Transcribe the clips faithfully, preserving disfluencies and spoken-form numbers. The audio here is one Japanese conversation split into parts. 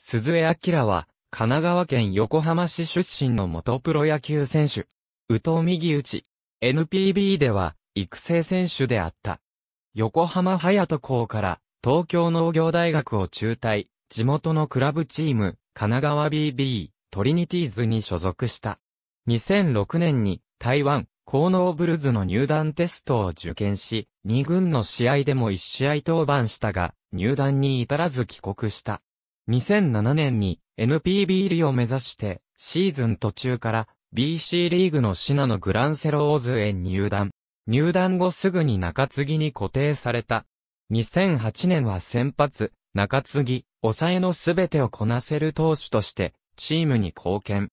鈴江彰は、神奈川県横浜市出身の元プロ野球選手。右投右打ち。エヌピービー では、育成選手であった。横浜隼人校から、東京農業大学を中退、地元のクラブチーム、神奈川 ビービー、トリニティーズに所属した。にせんろくねんに、台湾、広農ブルズの入団テストを受験し、に軍の試合でもいち試合登板したが、入団に至らず帰国した。にせんななねんに エヌピービー 入りを目指して、シーズン途中から ビーシー リーグの信濃グランセローズへ入団。入団後すぐに中継ぎに固定された。にせんはちねんは先発、中継ぎ、抑えのすべてをこなせる投手として、チームに貢献。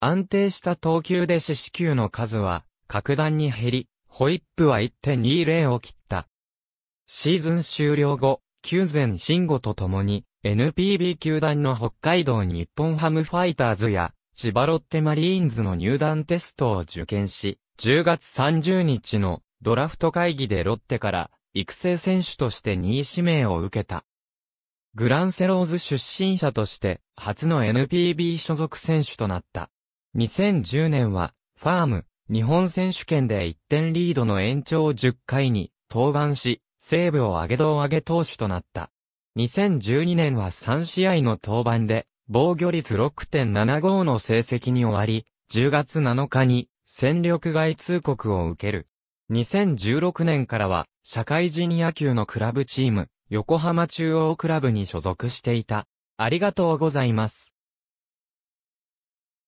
安定した投球で四死球の数は、格段に減り、ホイップは いってんにーぜろ を切った。シーズン終了後、久善慎吾と共に、エヌピービー 球団の北海道日本ハムファイターズや千葉ロッテマリーンズの入団テストを受験し、じゅうがつさんじゅうにちのドラフト会議でロッテから育成選手としてにい指名を受けた。グランセローズ出身者として初の エヌピービー 所属選手となった。にせんじゅうねんはファーム日本選手権でいってんリードの延長じゅっかいに登板し、西武を挙げ胴上げ投手となった。にせんじゅうにねんはさん試合の登板で、防御率 ろくてんななご の成績に終わり、じゅうがつなのかに戦力外通告を受ける。にせんじゅうろくねんからは、社会人野球のクラブチーム、横浜中央クラブに所属していた。ありがとうございます。